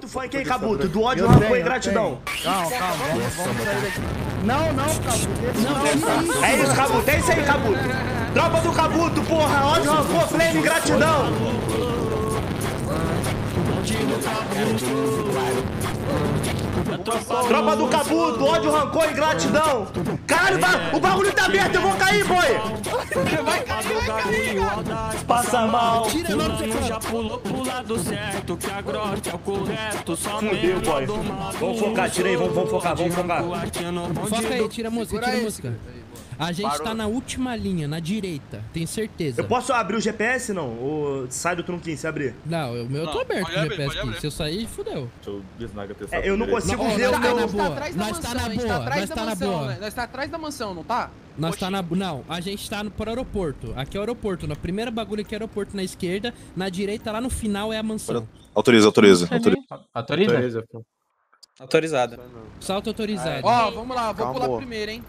Tu foi quem, Cabuto? Do ódio, rancor e gratidão. Calma, calma. Vamos sair daqui. Não, não, Cabuto. É isso, Cabuto. É isso aí, Cabuto. Tropa do Cabuto, porra. Ódio, rancor, flame e gratidão. Tropa do Cabuto, ódio, rancor e gratidão. Caralho, o bagulho tá aberto, eu vou cair, boy. Vai cair, passa mal. Já pulou pro lado certo, que a grota é o correto. Fudeu, boy. Vamos focar, tira aí, vamos focar, vamos focar. Foca aí, tira a música, tira a música. A gente tá na última linha, na direita, tenho certeza. Eu posso abrir o GPS, não? Ou sai do trunquinho, se abrir? Não, o meu tá aberto, o GPS aqui. Se eu sair, fudeu. Deixa eu desnaga testar. Eu não consigo ver o meu... Nós tá na boa, nós tá na boa. Nós tá atrás da mansão, não tá? Nós tá na... Não, a gente tá pro aeroporto. Aqui é o aeroporto, na primeira bagulho aqui é o aeroporto na esquerda, na direita, lá no final, é a mansão. Autoriza, autoriza. Autoriza? Autorizada. Salto autorizado. Ó, vamos lá, vou pular primeiro, hein?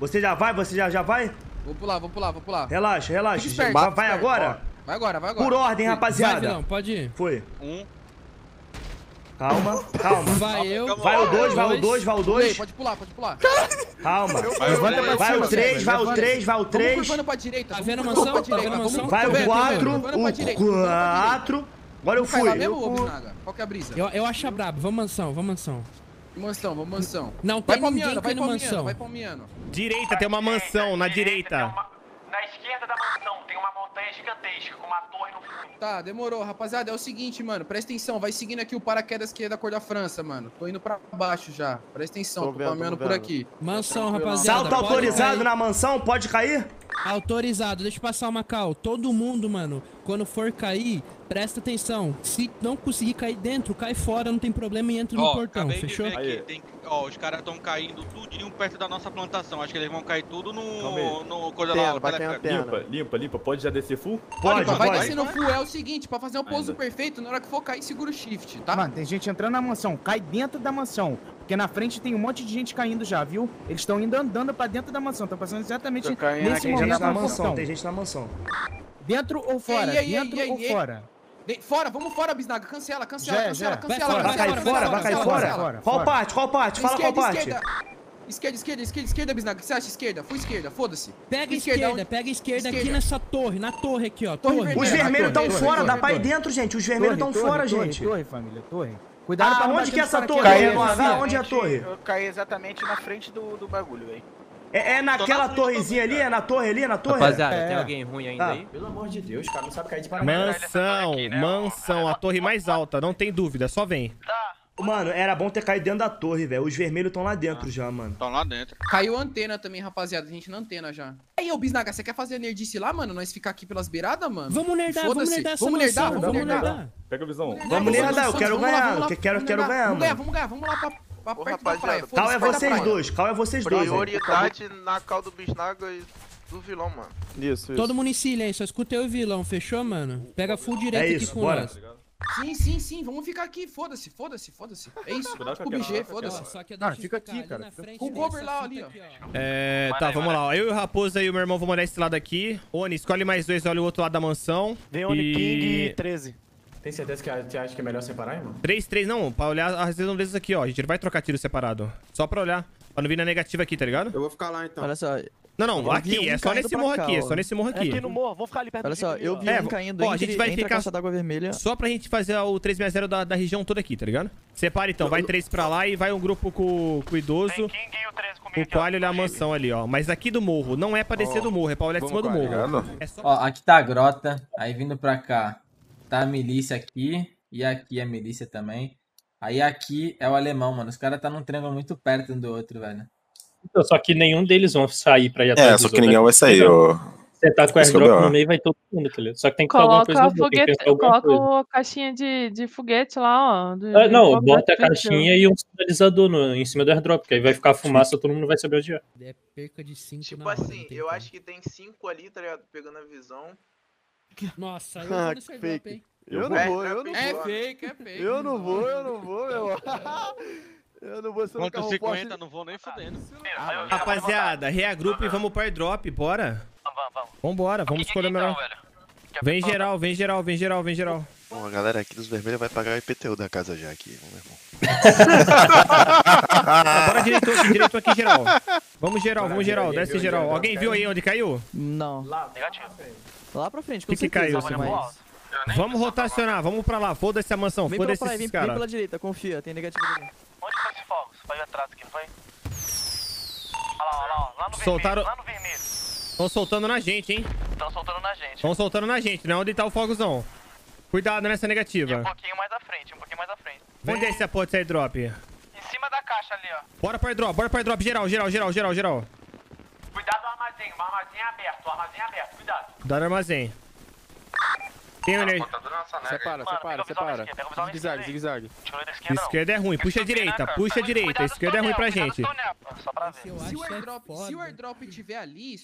Você já vai? Você já vai? Vou pular, vou pular, vou pular. Relaxa, relaxa. Esperto, vai esperto. Agora? Ó, vai agora, vai agora. Por ordem, rapaziada. Vai, não, pode ir. Foi. Calma, calma. Vai eu. Vai o 2, vai o 2, vai o 2. Pode pular, pode pular. Calma. Vai o 3, vai o 3, vai o 3. Tá vendo a mansão? Tá vendo a mansão? Vai o 4, o 4. Agora eu fui. Qual que é a brisa? Eu acho brabo. Vamos mansão, vamos mansão. Mansão, vamos mansão. Não tem ninguém aqui no mansão. Vai palmiano. Direita, tem uma mansão, na direita. Na esquerda da mansão tem uma montanha gigantesca com uma torre no fundo. Tá, demorou, rapaziada. É o seguinte, mano. Presta atenção, vai seguindo aqui o paraquedas que é da cor da França, mano. Tô indo pra baixo já. Presta atenção, tô palmiano por aqui. Mansão, rapaziada. Salto autorizado na mansão, pode cair? Autorizado, deixa eu passar uma cal. Todo mundo, mano, quando for cair, presta atenção. Se não conseguir cair dentro, cai fora, não tem problema e entra no portão, fechou? Ó, os caras estão caindo tudinho perto da nossa plantação. Acho que eles vão cair tudo no coisa lá. Limpa, pode já descer full? Pode. Vai descendo full, é o seguinte, pra fazer um pouso perfeito, na hora que for cair, segura o shift, tá? Mano, tem gente entrando na mansão, cai dentro da mansão. Porque na frente tem um monte de gente caindo já, viu? Eles estão indo andando pra dentro da mansão, estão passando exatamente nesse momento da mansão. Tem gente na mansão. Dentro ou fora? Fora, vamos fora, bisnaga. Cancela. Vai cair fora. Qual parte? Fala qual parte. Esquerda, bisnaga. O que você acha? Esquerda. Fui esquerda, foda-se. Pega a esquerda aqui nessa torre, na torre aqui, ó. Os vermelhos estão fora, dá pra ir dentro, gente. Os vermelhos estão fora, gente. Torre, família, torre. Cuidado pra onde que é essa torre? Onde é a torre? Eu caí exatamente na frente do bagulho, velho. É naquela torrezinha ali? É na torre ali? É na torre? Rapaziada, tem alguém ruim ainda aí? Pelo amor de Deus, cara, não sabe cair de paraquedas. Mansão, a torre mais alta, não tem dúvida, só vem. Mano, era bom ter caído dentro da torre, velho. Os vermelhos estão lá dentro já, mano. Estão lá dentro. Caiu a antena também, rapaziada. A gente na antena já. Aí, ô, bisnaga, você quer fazer nerdice lá, mano? Nós ficar aqui pelas beiradas, mano? Vamos nerdar. Pega a visão. Vamos nerdar, eu quero ganhar. Vamos ganhar, vamos lá pra... Cal é vocês dois. Prioridade na cal do bisnaga e do vilão, mano. Isso. Todo mundo em silêncio, só escuta eu e o vilão, fechou, mano? Pega full direito aqui com nós. Sim, vamos ficar aqui, foda-se. É isso, o BG, foda-se. Cara, fica aqui, cara. Com o Gober lá, ali, ó. Tá, vamos lá, ó. Eu e o Raposo aí, o meu irmão, vamos olhar esse lado aqui. Oni, escolhe mais dois, olha o outro lado da mansão. Vem Oni, King 13. Tem certeza que você acha que é melhor separar, irmão? 3, não. Pra olhar as redondezas aqui, ó. A gente vai trocar tiro separado. Só pra olhar. Pra não vir na negativa aqui, tá ligado? Eu vou ficar lá, então. Olha só. Não, aqui. É só nesse morro aqui. Aqui no morro. Vou ficar ali perto do morro. Olha só, eu vi um caindo. Ó, a gente vai ficar só pra gente fazer o 360 da região toda aqui, tá ligado? Separa, então. Vai 3 pra lá e vai um grupo com o idoso. O Qual olhar a mansão ali, ó. Mas aqui do morro. Não é pra descer do morro. É pra olhar de cima do morro. Ó, aqui tá a grota. Aí vindo pra cá. Tá a milícia aqui, e aqui a milícia também. Aí aqui é o alemão, mano. Os caras tá num triângulo muito perto um do outro, velho. Então, só que nenhum deles vão sair pra ir atrás dos outros. Ninguém vai sair, ó. Você tá com o airdrop no meio, vai todo mundo, tá ligado? Só que tem que coloca a caixinha de foguete lá, ó. Bota a caixinha e um sinalizador em cima do airdrop, que aí vai ficar fumaça, todo mundo vai saber onde é. É perca de 5. Tipo assim, eu acho que tem 5 ali, tá ligado? Pegando a visão. Nossa, eu não sei fake. Drop, hein? Eu não vou. É fake. Eu não vou. Eu não vou. Quanto 50, não vou nem fudendo. Rapaziada, reagrupa e vamos para airdrop, bora? Vamos. Vambora, vamos escolher o melhor. Vem geral. Bom, a galera aqui dos vermelhos vai pagar o IPTU da casa já aqui, meu irmão. Bora direito aqui, geral. Vamos geral, desce geral. Alguém viu aí onde caiu? Não. Lá, negativo. Lá pra frente, com certeza. O que caiu, vamos rotacionar, vamos pra lá, foda-se a mansão, foda-se esses caras. Vem pela direita, confia, tem negativo ali. Onde foi esse fogo? Você vai atrás aqui, não foi? Olha lá, lá no vermelho, lá no vermelho. Estão soltando na gente, hein? Estão soltando na gente, não é onde tá o fogozão. Cuidado nessa negativa. E um pouquinho mais à frente. Onde é esse apoio desse airdrop? Em cima da caixa ali, ó. Bora pro airdrop, geral. Cuidado do armazém, o armazém é aberto, cuidado. Cuidado do armazém. Tem um energia. Separa. Zigue-zague. Esquerda é ruim, puxa a direita. Esquerda é ruim pra gente. Se o airdrop tiver ali,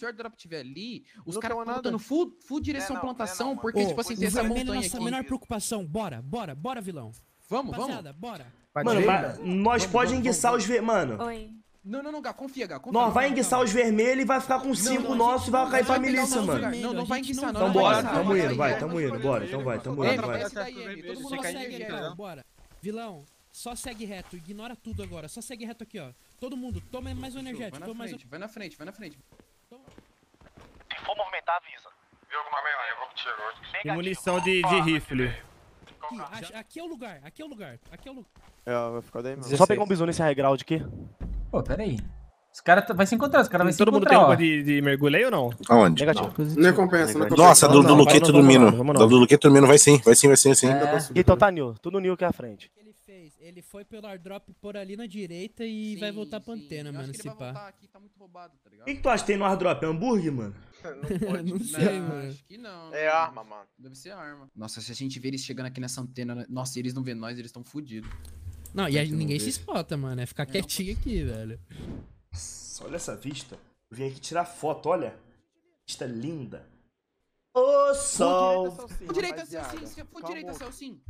os caras estão dando full direção plantação, porque, tipo assim, tem essa montanha aqui. Menor preocupação, bora, vilão. Vamos. Bora. Mano, nós pode enguiçar os... Mano. Oi. Não, Gago, confia. Nós vai enguiçar os vermelhos e vai ficar com 5 nossos e vai cair pra milícia, mano. Não vai enguiçar, não. Então bora, tamo indo, bora. Então vai, tamo indo, vai. Todo mundo segue reto, bora. Vilão, só segue reto, ignora tudo agora. Só segue reto aqui, ó. Todo mundo, toma mais um energético. Vai na frente. Se for movimentar, avisa. Viu alguma merda? Eu vou contigo. Munição de rifle. Aqui é o lugar. É, vai ficar daí mesmo. Só pegar um bizu nesse high ground aqui. Pô, peraí. Os caras vai se encontrar, os caras vão se encontrar. Todo mundo tem culpa de mergulho aí ou não? Aonde? Negativo. Não compensa, não. Nossa, do Luqueto do Mino. Do Luqueto do Mino vai sim. Então tá new, tudo new aqui à frente. Ele fez, ele foi pelo airdrop por ali na direita e vai voltar pra antena, mano, se pá. O que tu acha que tem no airdrop? É hambúrguer, mano? Não sei, mano. Acho que não. É arma, mano. Deve ser arma. Nossa, se a gente vê eles chegando aqui nessa antena, nossa, eles não vêem nós, eles tão fodidos. Não, e aí ninguém se espota, mano. É ficar quietinho aqui, velho. Nossa, olha essa vista. Eu vim aqui tirar foto, olha. Vista linda. Ô, sol! Full direita, Celcinho. Full direita, Celcinho.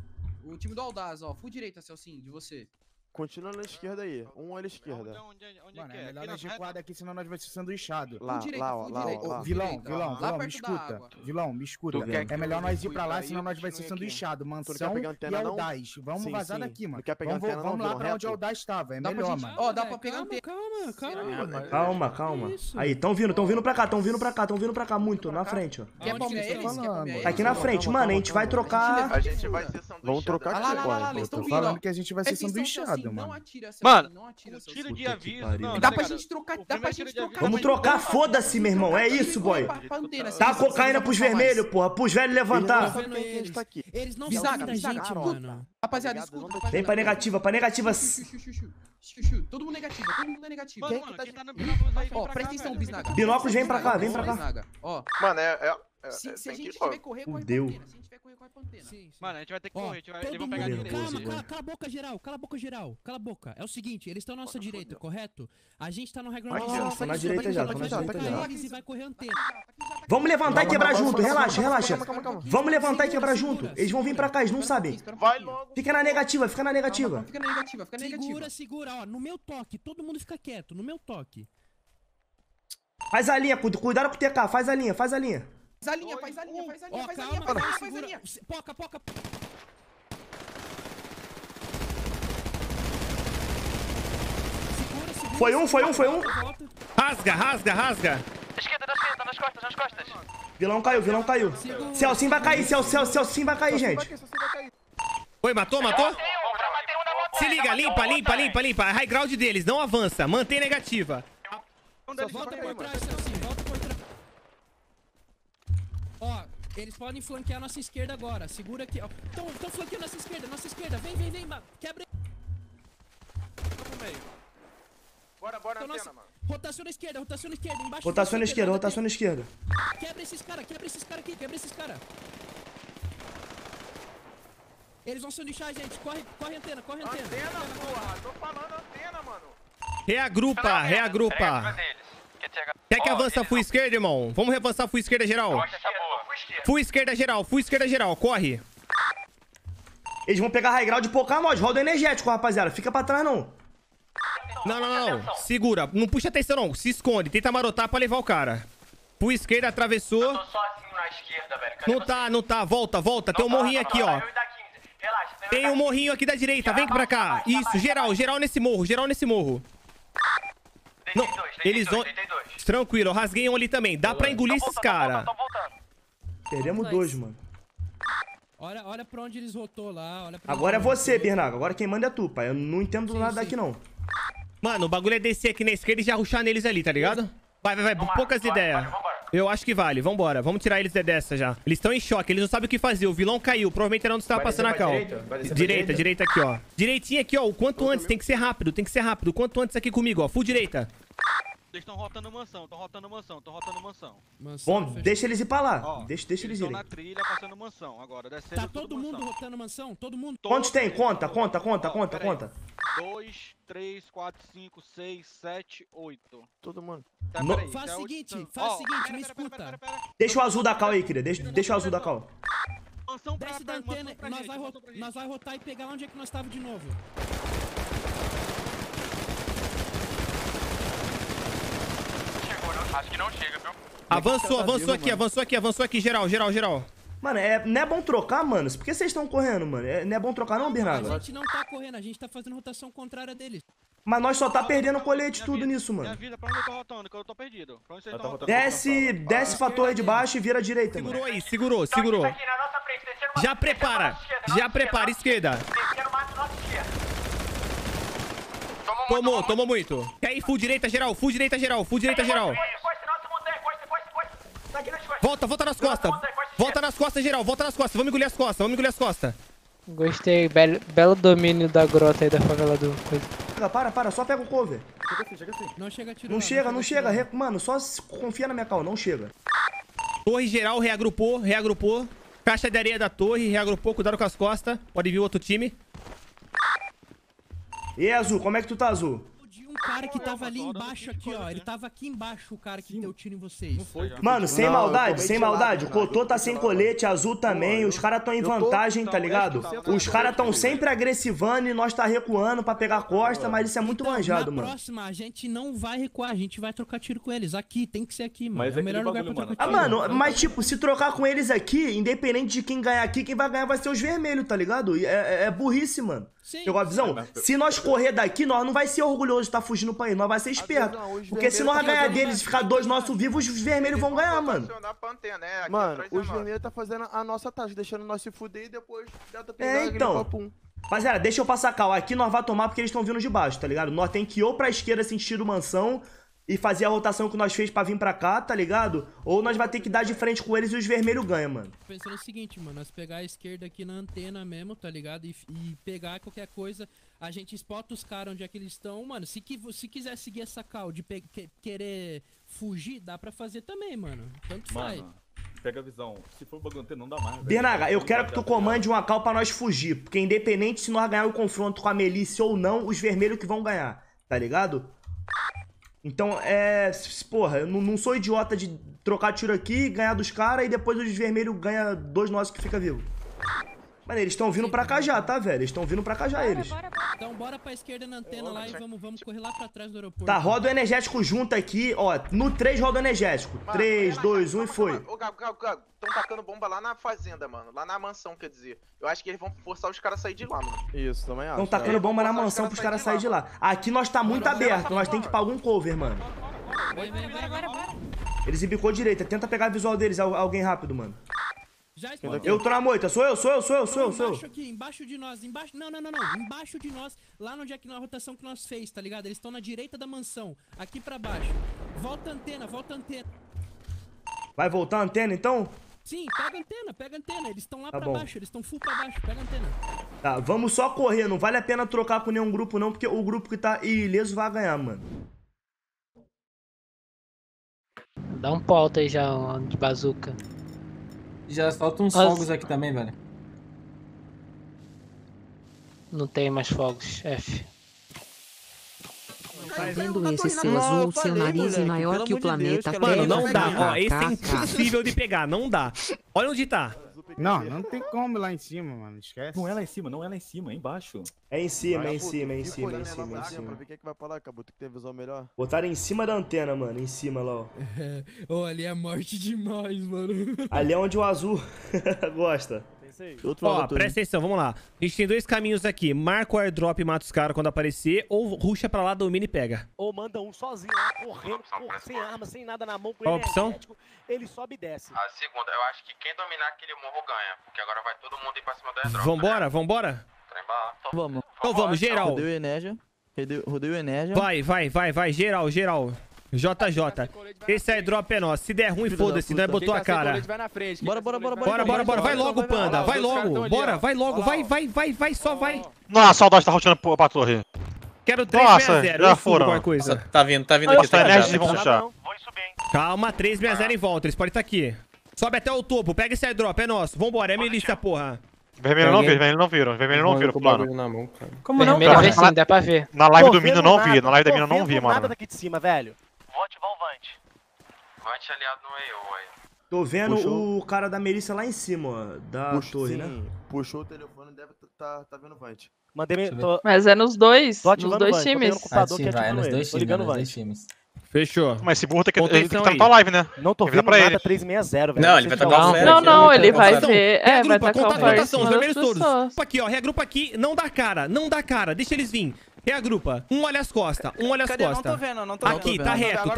O time do Aldaz, ó. Full direita, Celcinho, de você. Continua na esquerda aí. Um olha à esquerda. Onde mano, é melhor nós de quadro aqui, senão nós vamos ser sanduichados. Lá, Vilão, me escuta. Vilão, me escuta. É melhor nós ir pra lá, senão nós vamos ser sanduichados. Mansão e Aldaz. Vamos vazar daqui, mano. Vamos lá pra onde o Aldaz tava. É melhor, mano. Ó, dá pra pegar um tempo. Calma. Aí, tão vindo pra cá. Muito, na frente, ó. Aqui na frente, mano, a gente vai trocar. A gente vai ser sanduichado. Vamos trocar aqui agora. Tô falando que a gente vai ser sanduichado. Não atira, tiro de aviso, mano. Dá pra gente trocar. Vamos trocar, foda-se, meu irmão. É isso, boy. Tá cocaína pros vermelhos, porra. Pros velhos levantar. Eles não sabem da gente, mano. Rapaziada, escuta. Vem pra negativa. Todo mundo negativo. Ó, presta atenção, Bisnaga. Binóculos, vem pra cá. Ó. Mano, se a gente tiver correr com a antena. Sim. Mano, a gente vai ter que correr, eles vão pegar direito. Cala a boca, geral. Cala a boca. É o seguinte, eles estão na nossa direita, correto? A gente tá no high ground. Nossa, na direita já, vai correr antena. Vamos levantar e quebrar junto, relaxa. Vamos levantar e quebrar junto. Eles vão vir pra cá, eles não sabem. Fica na negativa. Segura, ó, no meu toque. Todo mundo fica quieto, no meu toque. Faz a linha, cuidado com o TK, faz a linha. Poca. Segura. Foi um. Rasga. Esquerda, nas costas. Vilão caiu. Celcinho vai cair, gente. Oi, matou? Se liga, limpa. High ground deles, não avança. Mantém negativa. Volta por trás. Ó, eles podem flanquear a nossa esquerda agora. Segura aqui, ó. Estão flanqueando a nossa esquerda. Vem, mano. Quebra. Bora então, antena, mano. Rotação na esquerda, embaixo. Rotação na esquerda. Quebra esses caras. Eles vão se lixar, gente. Corre antena. Antena, porra. Tô falando antena, mano. Reagrupa. Quer que avança full esquerda, irmão? Vamos reavançar full esquerda geral. Full esquerda geral. Corre. Eles vão pegar high ground de pouca nós. Roda energético, rapaziada. Fica pra trás, não. Não. Segura. Não puxa atenção, não. Se esconde. Tenta marotar pra levar o cara. Full esquerda, atravessou. Eu tô sozinho na esquerda, velho. Não tá. Volta. Tem um morrinho aqui, ó. Tem um morrinho aqui da direita, vem aqui pra cá. Isso, geral nesse morro, Não, eles vão... Tranquilo, eu rasguei um ali também. Dá pra engolir esses caras. Perdemos dois, mano. Olha pra onde eles voltou lá. Olha pra agora é você, Bernardo. Agora quem manda é tu, pai. Eu não entendo nada daqui, não. Mano, o bagulho é descer aqui na esquerda e já rushar neles ali, tá ligado? Vai. Poucas ideias. Eu acho que vale. Vambora. Vamos tirar eles dessa já. Eles estão em choque. Eles não sabem o que fazer. O vilão caiu. Provavelmente era onde estava passando a cal. Direita aqui, ó. Direitinha aqui, ó. O quanto antes. Tem que ser rápido. O quanto antes aqui comigo, ó. Full direita. Eles estão rotando mansão. Bom, deixa eles ir pra lá. Ó, deixa eles irem. Estão na trilha passando mansão agora. Tá todo mundo rotando mansão? Todo mundo? Quantos tem? Conta. 2, 3, 4, 5, 6, 7, 8. Todo mundo. Tá, peraí, faz o seguinte, me escuta. Deixa o azul da cal aí, querida. Deixa o azul da cal. Desce da antena, nós vai rotar e pegar onde é que nós estávamos de novo. Acho que não chega, viu? Avançou aqui, geral. Mano, não é bom trocar, mano? Por que vocês estão correndo, mano? Não é bom trocar não, Bernardo? A gente não tá correndo, a gente tá fazendo rotação contrária deles. Mas nós só tá perdendo colete tudo nisso, mano. Minha vida, pra onde eu tô rotando? Que eu tô perdido. Pra onde vocês estão rotando? Desce pra torre de baixo e vira à direita, segurou mano. Segurou aí, segurou. Já prepara, esquerda. Tomou muito. Quer ir full direita geral. Volta nas costas, geral. Vamos engolir as costas. Gostei, belo domínio da grota aí da favela do... Para, só pega o cover. Chega assim. Não chega. Mano, só confia na minha calma, não chega. Torre geral, reagrupou. Caixa de areia da torre, reagrupou, cuidado com as costas. Pode vir outro time. E Azul, como é que tu tá, Azul? Um cara que tava ali embaixo aqui, ó. Ele tava aqui embaixo, o cara que deu tiro em vocês. Mano, sem maldade. O Cotô tá sem colete, Azul também. Os caras tão em vantagem, tá ligado? Os caras tão sempre agressivando e nós tá recuando pra pegar a costa, mas isso é muito manjado, mano. Na próxima, a gente não vai recuar, a gente vai trocar tiro com eles. Aqui, tem que ser aqui, mano. É o melhor lugar pra trocar tiro. Ah, mano, mas tipo, se trocar com eles aqui, independente de quem ganhar aqui, quem vai ganhar vai ser os vermelhos, tá ligado? É burrice, mano. Pegou a visão? Se nós correr daqui, nós não vai ser orgulhoso de tá fugindo pra ir, nós vai ser esperto. Porque se nós ganhar deles e ficar dois nossos vivos, os vermelhos vão ganhar, mano. Mano, os vermelhos tá fazendo a nossa taxa, deixando nós se fuder e depois já tá pegando então. Rapaziada, deixa eu passar cal. Aqui nós vai tomar porque eles estão vindo de baixo, tá ligado? Nós tem que ir ou pra esquerda sentir o mansão e fazer a rotação que nós fez pra vir pra cá, tá ligado? Ou nós vai ter que dar de frente com eles e os vermelhos ganham, mano. Pensando o seguinte, mano, nós pegar a esquerda aqui na antena mesmo, tá ligado? E pegar qualquer coisa, a gente spota os caras onde é que eles estão, mano. Se quiser seguir essa cal de querer fugir, dá pra fazer também, mano. Tanto faz. Pega a visão. Se for bagulho, não dá mais. Bernaga, eu quero que tu comande uma cal pra nós fugir. Porque independente se nós ganhar o confronto com a Melícia ou não, os vermelhos que vão ganhar, tá ligado? Então, porra, eu não sou idiota de trocar tiro aqui, ganhar dos caras e depois os vermelhos ganham dois nossos que fica vivo. Mano, eles estão vindo pra cá já, tá, velho? Bora. Então bora pra esquerda na antena lá e vamos correr lá pra trás do aeroporto. Tá, roda o energético junto aqui, ó. No 3 roda o energético. 3, 2, 1 e foi. Ô, Gago, estão tacando bomba lá na fazenda, mano. Lá na mansão, quer dizer. Eu acho que eles vão forçar os caras a sair de lá, mano. Isso, também acho. Estão tacando bomba na mansão pros caras saírem de lá. Aqui nós tá muito aberto, nós tem que ir pra algum cover, mano. Bora. Eles embicou direita, tenta pegar a visual deles, alguém rápido, mano. Eu tô na moita, sou eu. Embaixo aqui, embaixo de nós, não. Embaixo de nós, lá onde é que na rotação que nós fez, tá ligado? Eles estão na direita da mansão, aqui pra baixo. Volta a antena. Vai voltar a antena, então? Sim, pega a antena. Eles estão lá pra baixo, eles estão full pra baixo, pega a antena. Tá, vamos só correr, não vale a pena trocar com nenhum grupo não, porque o grupo que tá ileso vai ganhar, mano. Dá um pauta aí já, de bazuca. Já faltam uns fogos aqui também, velho. Não tem mais fogos, F. Vendo esse seu azul, seu nariz é maior que o planeta Terra. Mano, não dá, ó. Esse é impossível de pegar, não dá. Olha onde tá. Não tem como lá em cima, mano. Esquece. Não é lá em cima, é embaixo. É em cima. Pra ver quem é que vai pra lá, acabou. Tem que ter visão melhor. Botaram em cima da antena, mano. Em cima lá, ó. Ali é morte demais, mano. Ali é onde o azul gosta. Ó, presta atenção, vamos lá. A gente tem dois caminhos aqui. Marca o airdrop e mata os caras quando aparecer, ou rusha pra lá, domina e pega. Ou manda um sozinho lá, correndo, sem arma, sem nada na mão. Qual a opção? Ele sobe e desce. A segunda, eu acho que quem dominar aquele morro ganha, porque agora vai todo mundo ir pra cima do airdrop. Vambora, né? Vambora? Vamos. Então vamos, geral. Rodei o Enégia. Rodei o Enégia. Vai, geral. JJ, esse airdrop é nosso. Se der ruim, foda-se, não é botou a cara. Bora, vai logo, Panda, vai logo. Bora, vai logo, vai, só vai. Nossa, a saudade tá roteando pra torre. Quero 360, já foram. Tá vindo aqui, tá vindo. Calma, 360 em volta, eles podem estar aqui. Sobe até o topo, pega esse airdrop, é nosso. Vambora, é milícia, porra. Vermelho não viram, plano. Na mão, cara. Como não? Vermelho vê sim, dá pra ver. Na live do Mino não vi, na live da Mino não vi, mano. Nada daqui de cima, velho. Vou ativar o Vant. Vant aliado no EO aí. Tô vendo o cara da Melissa lá em cima, da torre, né? Puxou o telefone, deve tá vendo o Vant. Mas é nos dois times. É nos dois times. Fechou. Mas esse burro tem que estar na tua live, né? Não tô vendo nada 360, velho. Não, ele vai tocar o zero. Não, ele vai ver. É, vai tacar o forte. Os vermelhos todos. Aqui, ó, reagrupa aqui. Não dá cara. Deixa eles virem. Reagrupa. Um olha as costas. Não tô vendo, Aqui, tá reto,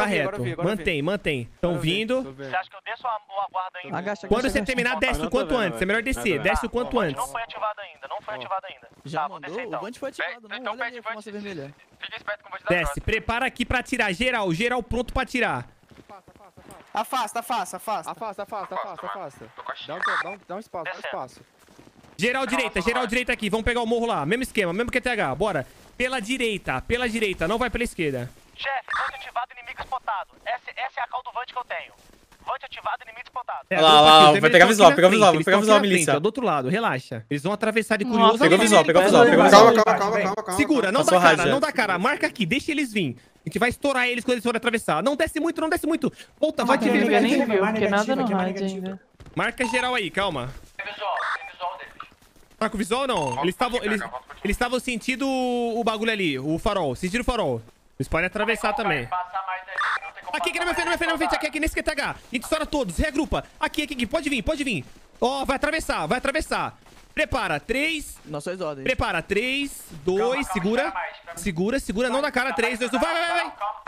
Mantém. Estão vindo. Você acha que eu desço a guarda ainda? Quando você terminar, desce o quanto antes. É melhor descer. Desce o quanto antes. Não foi ativado ainda. Já mandou? O Vant foi ativado. Então pede Vant. Fica esperto com o Vant da próxima. Desce. Prepara aqui pra tirar. Geral pronto pra tirar. Afasta. Dá um espaço. Geral direita aqui. Vamos pegar o morro lá. Mesmo esquema, mesmo QTH. Bora. Pela direita. Não vai pela esquerda. Chefe, Vant ativado, inimigo spotado. Essa é a call do Vant que eu tenho. Vant ativado, inimigo spotado. Lá. Vai pegar visual, milícia. Do outro lado, relaxa. Eles vão atravessar de curioso. Pegou visual. Calma. Segura, não dá cara. Marca aqui, deixa eles virem. A gente vai estourar eles quando eles forem atravessar. Não desce muito. Volta, vai te ver. Marca geral aí, calma. Tem visual dele. Tá com visual ou não? Eles estavam sentindo o bagulho ali, o farol. Sentiram o farol. Eles podem atravessar também. Aqui, na minha frente, aqui nesse QTH. A gente estoura todos, reagrupa. Aqui, pode vir. Ó, vai atravessar. Prepara, 3. Nossas ordens. Prepara, 3, 2, calma, segura. Segura, não na cara, 3, 2, 1. Vai. Calma.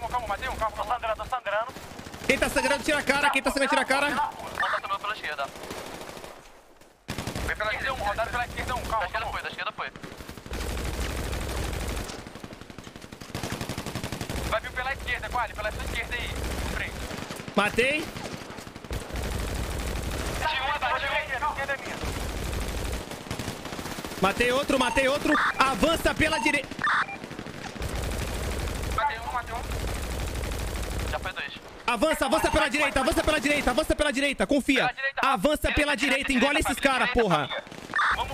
Calma, matei um, calma. Tô sangrando. Quem tá sangrando, tira a cara. Rodado pela esquerda, calma. Da esquerda foi. Vai vir pela esquerda, Quali, pela sua esquerda aí. Frente. Matei. Esquerda é minha. Matei outro. Avança pela direita. Matei um. Já foi dois. Avança pela direita, confia. Avança pela direita, engole esses caras, porra. Vamos,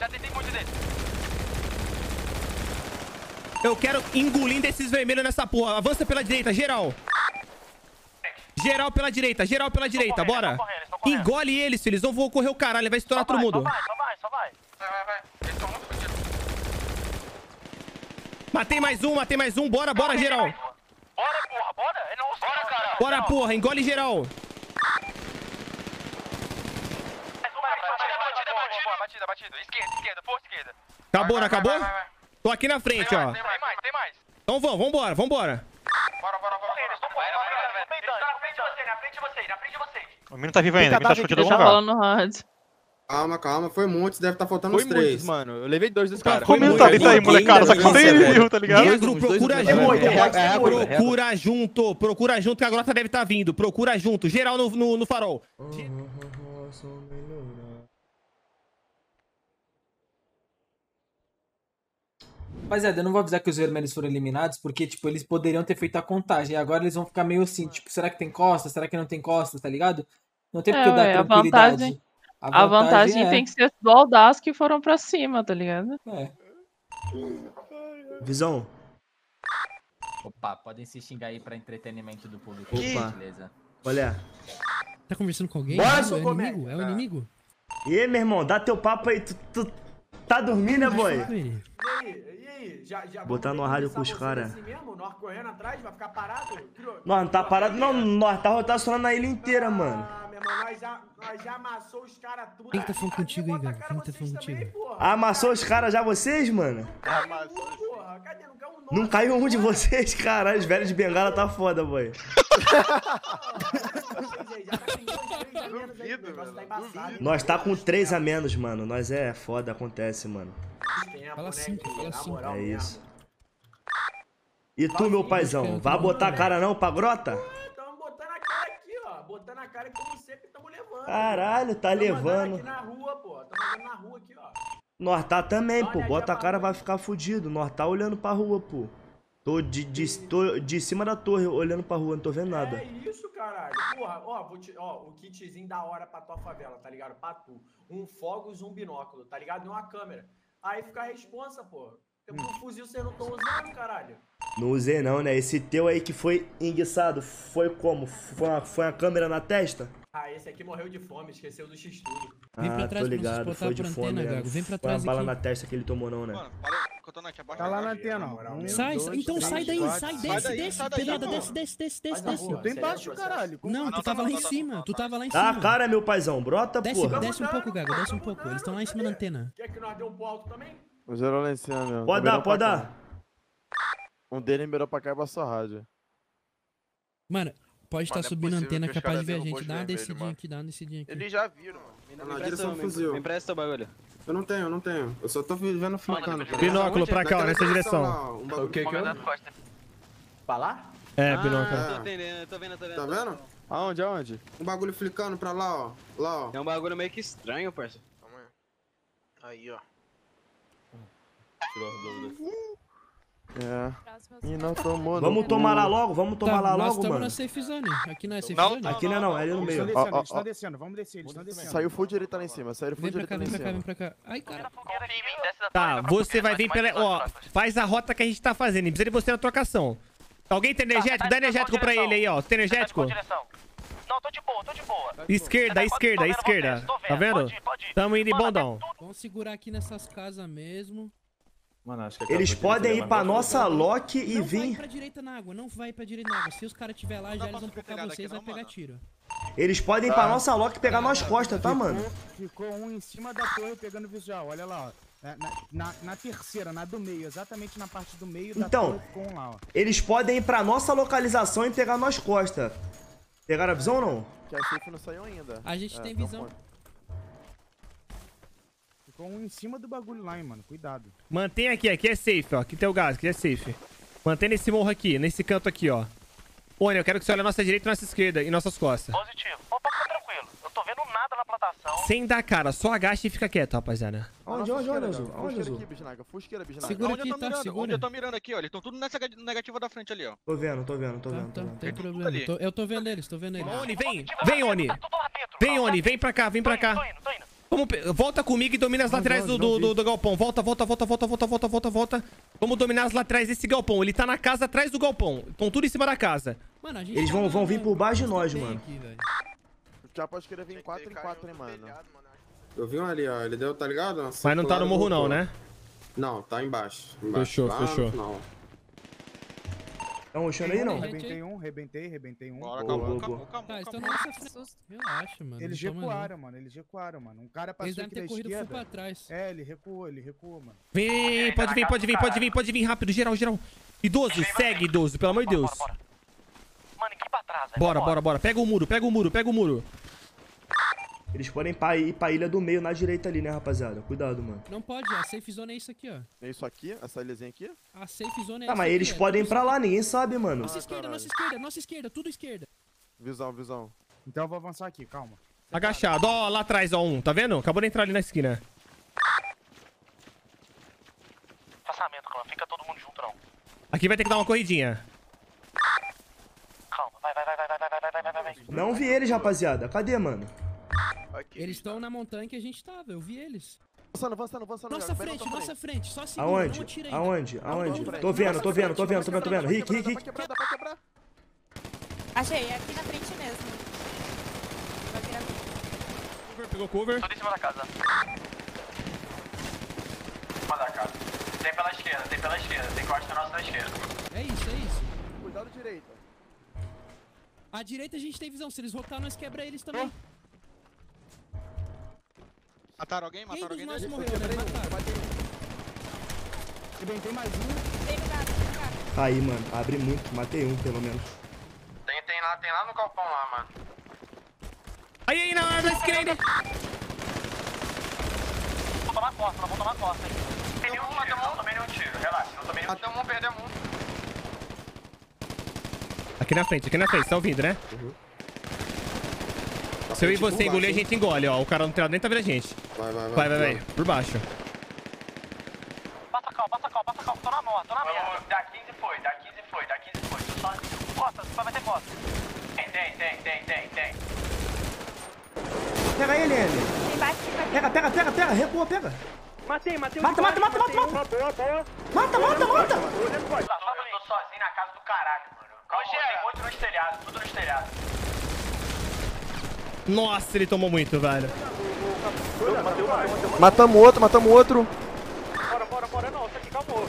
já tentei muito deles. Eu quero engolindo esses vermelhos nessa porra. Avança pela direita, geral. Geral pela direita, bora. Engole eles, filho, eles não vão correr o caralho, vai estourar todo mundo. Só vai. Eles estão muito fodidos. Matei mais um, bora, geral. Bora, porra! Bora, cara! Bora, porra! Engole geral! Batida! Esquerda, força esquerda! Acabou? Vai. Tô aqui na frente, ó! Tem mais! Então vambora! Bora! Na frente de vocês! O menino tá vivo ainda, o menino tá escondido no lugar! Calma, foi muitos, deve estar faltando uns 3. Mano, eu levei 2 dos caras. Comentarista aí, molecada, só que não tem erro, tá ligado? Negro, procura junto, que a grota deve estar vindo. Procura junto, geral no farol. Rapaziada, eu não vou avisar que os vermelhos foram eliminados, porque, tipo, eles poderiam ter feito a contagem. E agora eles vão ficar meio assim, tipo, será que tem costa? Será que não tem costa, tá ligado? Não tem porque eu dar tranquilidade. A vantagem tem que ser do Audaz que foram pra cima, tá ligado? É. Visão. Opa, podem se xingar aí pra entretenimento do público. Opa, beleza. Olha. Tá conversando com alguém? Bora, seu inimigo? É o inimigo? E aí, meu irmão, dá teu papo aí. Tu tá dormindo, né, boy? E aí? Botar no rádio com os caras. Assim não tá parado não, nós tá rotacionando a ilha inteira, mano. Nós já amassou os caras tudo. Quem que tá falando contigo aí, Gago? Quem que tá falando contigo? Amassou os caras já vocês, mano? Porra, cadê? Não caiu um de vocês, caralho. Os velhos de bengala tá foda, boy. Nós tá com 3 a menos, mano. Nós é foda, acontece, mano. Fala 5, fala 5. É isso. E tu, meu paizão, vai botar a cara não pra grota? Tamo botando a cara aqui, ó. Botando a cara como sempre, tamo levando. Caralho, tá levando. Tamo andando aqui na rua, pô. Tamo andando na rua aqui, ó. Nós tá também, pô. Bota a cara, vai ficar fudido. Nós tá olhando pra rua, pô. Tô de cima da torre olhando pra rua, não tô vendo nada. É isso, caralho. Porra, ó, o kitzinho da hora pra tua favela, tá ligado? Pra tu. Um fogos, um binóculo, tá ligado? E uma câmera. Aí fica a responsa, pô. Tem um fuzil, você não tá usando, caralho. Não usei não, né? Esse teu aí que foi enguiçado, foi como? Foi uma câmera na testa? Ah, esse aqui morreu de fome, esqueceu do X-Tudo. Vem pra trás, tô ligado, foi de fome, né? Vem pra trás aqui. Não é bala na testa que ele tomou não, né? Mano, tá lá na antena, ó. Sai, então sai daí, sai, desce, desce, pedrada, desce. Eu tô embaixo, caralho. Não, tu tava lá em cima, tu tava lá em cima. Ah, cara, meu paizão, brota, porra. Desce um pouco, Gago, desce um pouco. Eles estão lá em cima da antena. Quer que nós dê um pau alto também? O zero lá em cima, meu. Pode dar. Um dele liberou pra cá e baixou a rádio. Mano, pode estar subindo a antena, capaz de ver a gente. Dá uma descidinha aqui, dá uma descidinha aqui. Eles já viram, mano. Na direção do fuzil. Me empresta o bagulho. Eu não tenho, Eu só tô vivendo fumacando. Binóculo pra cá, ó, nessa direção. O que que eu... Pra lá? É, binóculo. Eu tô entendendo, eu tô vendo. Tá vendo? Aonde, aonde? Um bagulho flicando pra lá, ó. Lá, ó. É um bagulho meio que estranho, parça. Calma aí. Aí, ó. Tirou as dúvidas. É. E não tomou. Vamos tomar lá logo, vamos tomar lá logo, mano. Nós estamos na safe zone. Aqui não é safe zone. Aqui não é não, é ali no meio. Eles estão descendo, vamos descer, eles estão descendo. Saiu full direito lá em cima, saiu full direito lá em cima. Vem pra cá, vem pra cá. Ai, cara. Tá, você vai vir pela... Ó, faz a rota que a gente tá fazendo, precisa de você na trocação. Alguém tem energético? Dá energético pra ele aí, ó. Tem energético? Não, tô de boa, Esquerda, esquerda. Tá vendo? Tamo indo em bondão. Vamos segurar aqui nessas casas mesmo. Mano, acho que eles podem ir pra nossa Loki e vir. Não vai pra direita na água, Se os caras estiver lá, já eles vão pegar vocês e vai pegar tiro. Eles podem ir pra nossa Loki e pegar nós costas, tá, mano? Ficou um em cima da torre pegando visual, olha lá, ó. Na terceira, na do meio, exatamente na parte do meio da torre ficou um lá, ó. Eles podem ir pra nossa localização e pegar nós costas. Pegaram a visão ou não? Que a safe não saiu ainda. A gente tem visão. Ficou um em cima do bagulho lá, hein, mano. Cuidado. Mantém aqui é safe, ó. Aqui tem o gás, aqui é safe. Mantém nesse morro aqui, nesse canto aqui, ó. Oni, eu quero que você olhe a nossa direita e nossa esquerda e nossas costas. Positivo. Opa, fica tranquilo. Eu tô vendo nada na plantação. Sem dar cara, só agacha e fica quieto, rapaziada. Onde, Azul? Fusqueira aqui, bisnaga. Segura aqui, tá? Segura. Onde eu tô mirando aqui, ó. Eles estão tudo nessa negativa da frente ali, ó. Tô vendo. Tá, tem problema. Eu tô vendo eles, Oni, vem. Vem, Oni. Vem pra cá, Tô indo. Vamos, volta comigo e domina as laterais do galpão. Volta. Vamos dominar as laterais desse galpão. Ele tá na casa atrás do galpão. Estão tudo em cima da casa. Mano, a gente eles vão vir por baixo de nós, mano. Já pode querer vir 4 em 4, hein, mano. Eu vi um ali, ó. Ele deu, tá ligado? Nossa, mas não tá no morro não, né? Não, tá embaixo. Fechou. Estão rushando aí, não? Rebentei um. Bora, calma. Tá, eles estão na nossa frente. Relaxa, mano. Eles recuaram, mano. Um cara passou aqui da esquerda. Eles devem ter corrido pra trás. É, ele recuou, mano. Vem, pode vir rápido, geral. Idoso, segue, idoso, pelo amor de Deus. Mano, aqui pra trás, velho. Bora. Pega o muro. Eles podem ir pra ilha do meio, na direita ali, né, rapaziada? Cuidado, mano. Não pode, a safe zone é isso aqui, ó. É isso aqui? Essa ilhazinha aqui? A safe zone é essa aqui. Ah, mas eles podem ir pra lá, ninguém sabe, mano. Nossa esquerda, tudo esquerda. Visão. Então eu vou avançar aqui, calma. Agachado, ó, lá atrás, ó, um, tá vendo? Acabou de entrar ali na esquina. Passamento, clã, fica todo mundo junto, não. Aqui vai ter que dar uma corridinha. Calma, vai. Não vi eles, rapaziada. Cadê, mano? Aqui, eles estão na montanha que a gente tava, eu vi eles. Avançando. Nossa frente, só segura, não atira ainda. Aonde? Tô vendo. Rick. Achei, é aqui na frente mesmo. Vai virar cover. Pegou cover. Tô em cima da casa. Tem pela esquerda, tem pela esquerda. Tem corte nosso na esquerda. É isso, é isso. Cuidado direita. A direita a gente tem visão. Se eles voltar, nós quebra eles também. Oh. Mataram alguém? Mataram alguém? Nós morreu, né? Mataram. Se bem, tem mais um. Tem cara. Aí, mano. Abre muito. Matei um, pelo menos. Tem lá no galpão lá, mano. Aí, na hora da esquerda. Vou tomar costa, nós vamos tomar costa, hein. Tem nenhum, não tomei nenhum tiro, relaxa, não tomei nenhum tiro. Matamos um, perdemos um. Aqui na frente, vocês estão ouvindo, né? Uhum. Se eu e você engolir, a gente engole, ó. O cara no telhado nem tá vendo a gente. Vai. Por baixo. Passa calma, tô na merda. Dá 15 foi, dá 15 foi. Só costa, só vai ter costa. Tem. Pega ele, Helene. Pega. Recua, pega. Matei. Mata. Eu tô sozinho na casa do caralho, mano. Tem muito no estelhado, tudo no estelhado. Nossa, ele tomou muito, velho. Matamos outro. Bora não, isso aqui acabou.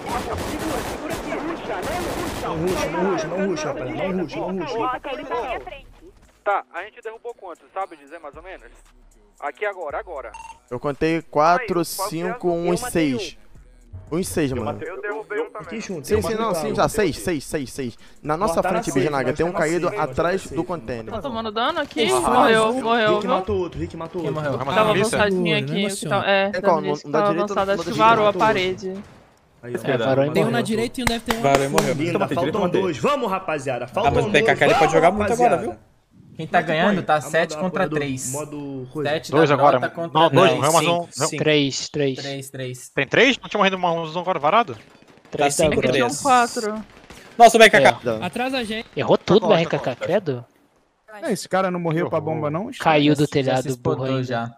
Segura aqui, não ruxa, rapaz. Tá, a gente derrubou quantos, sabe dizer mais ou menos? Aqui agora. Eu contei 4, 5, 1 e 6. 1 e 6, mano. Eu derrubei um também. Sim, já. 6. Na nossa frente, Bijanaga, tem um caído atrás do container. Tá tomando dano aqui? Morreu. Rick matou outro. Tava avançadinho aqui. Tava avançado, acho que varou a parede. Tem um na direita e um deve ter um. Varou e morreu. Linda, faltam 2. Vamos, rapaziada. Faltam 2. Mas o PKK ele pode jogar muito agora, viu? Quem tá ganhando tá 7 contra 3. 7 da GROTA contra 3. Tem 3? Não tinha morrido uns agora varado? 3 tá 5 3. 4. Nossa, o BRKK. Atrás da gente. Errou tudo o BRKK, credo. Esse cara não morreu pra bomba, não? Caiu do telhado, burro já.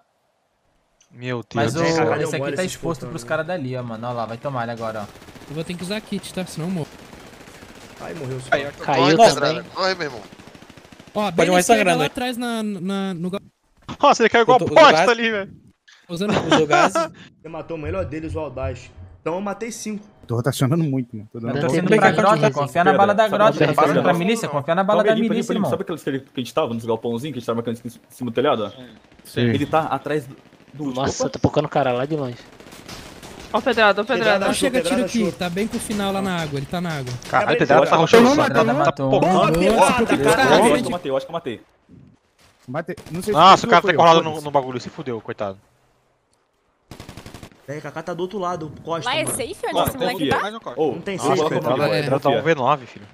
Meu Deus. Mas esse aqui tá exposto pros caras dali, ó, mano. Olha lá, vai tomar ele agora, ó. Eu vou ter que usar kit, tá? Senão eu morro. Ai, morreu. Caiu também. Ai, meu irmão. Ó, pode mais sangrando lá atrás no... Nossa, ele caiu igual a bosta ali, velho. Usou gás. Você matou o melhor deles, o Aldaz. Então eu matei 5. Tô rotacionando muito, mano. Eu tô sendo pra GROTA, confia na bala da GROTA. Tá sendo pra milícia, confia na bala da milícia, irmão. Sabe aqueles que a gente tava nos galpãozinhos, que a gente tava marcando em cima do telhado? Sim. Ele tá atrás do... Nossa, eu tô pocando o cara lá de longe. Ó o pedrado, ó o pedrado. Não chega tiro aqui, tá bem pro final lá na água, ele tá na água. Caralho, o pedrado tá roxando. Não matou. Bomba pelada, caralho. Eu acho que eu matei. Nossa, o cara tá colado no bagulho, se fudeu, coitado. É, Kaká tá do outro lado, Costa. Mas é safe onde esse moleque tá? Não tem safe, o pedrado tá um V9, filho.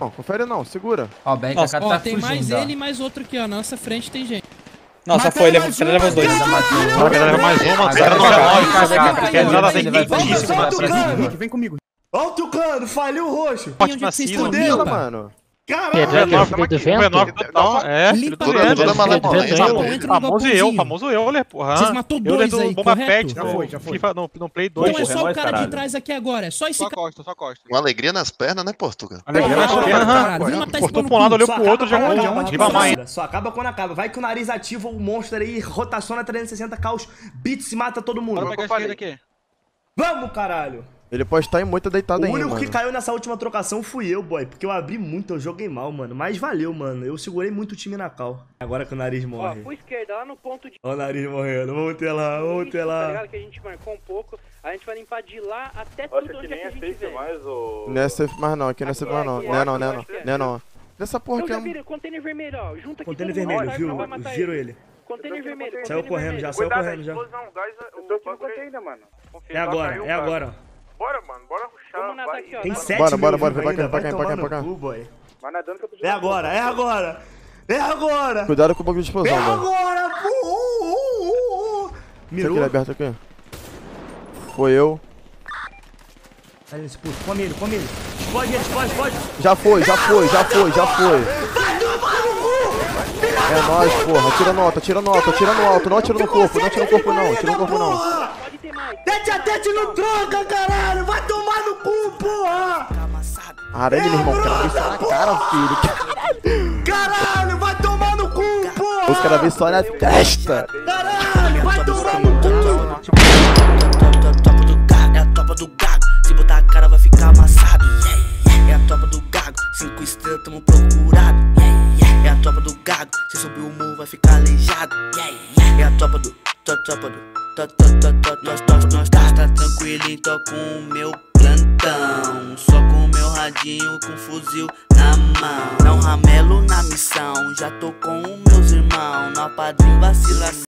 Não, confere não, segura. Ó, o Kaká tá fugindo. Tem mais ele e mais outro aqui, ó, na nossa frente tem gente. Nossa, foi, ele levou 2. Ele levou mais uma, cara. Não, vem comigo. Olha o Tucano, falhou o roxo. Pode nascer, fudeu, mano. Caralho, famoso eu, olha, porra. Vocês matou 2 aí, correto? Já foi. No Play 2. Não é só o cara de trás aqui agora, é só esse cara. Só costa. Uma alegria nas pernas, né, Portugal? Alegria nas pernas. Cortou pra um lado, olhou pro outro, já morreu. Só acaba quando acaba. Vai que o nariz ativa o monstro aí, rotaciona 360 caos, beat se mata todo mundo. Vamos, caralho. Ele pode estar em muita deitada ainda. O único que caiu nessa última trocação fui eu, boy. Porque eu abri muito, eu joguei mal, mano. Mas valeu, mano. Eu segurei muito o time na cal. Agora que o nariz morre. Ó, por esquerda, lá no ponto de... Ó o nariz morrendo. Vamos ter lá. Tá ligado que a gente marcou um pouco. A gente vai limpar de lá até tudo onde a gente vê. Não é safe mais não, aqui não é safe mais não. Não é não. Nessa porra que é... Vira, container vermelho, ó. Junta aqui. Container vermelho, viu? Viro ele. Container vermelho. Saiu correndo já. Eu tô aqui no container, mano. É agora. Bora, mano, bora rushar. Tem 7 mil. Bora, vai cá. É agora. Cuidado com o bagulho de explosão, mano. Mirou. Será que ele é aberto aqui? Foi eu. Come ele. Explode. Já foi. É nóis, porra. Atira no alto. Não atira no corpo, não. Tete no troca, caralho! Vai tomar no cu, porra! Arame, meu irmão, cara, filho! Caralho, vai tomar no cu, porra! Os caras vêm só na testa! Caralho, vai tomar no cu! É a topa do Gago, é a topa do Gago! 5 estrelas, tamo procurado. É a tropa do Gago, se subir o morro vai ficar aleijado. É a tropa do, nós tá tranquilo, então com o meu plantão, só com o meu radinho, com fuzil na mão. Não ramelo na missão, já tô com os meus irmãos, na padrinho vacilação.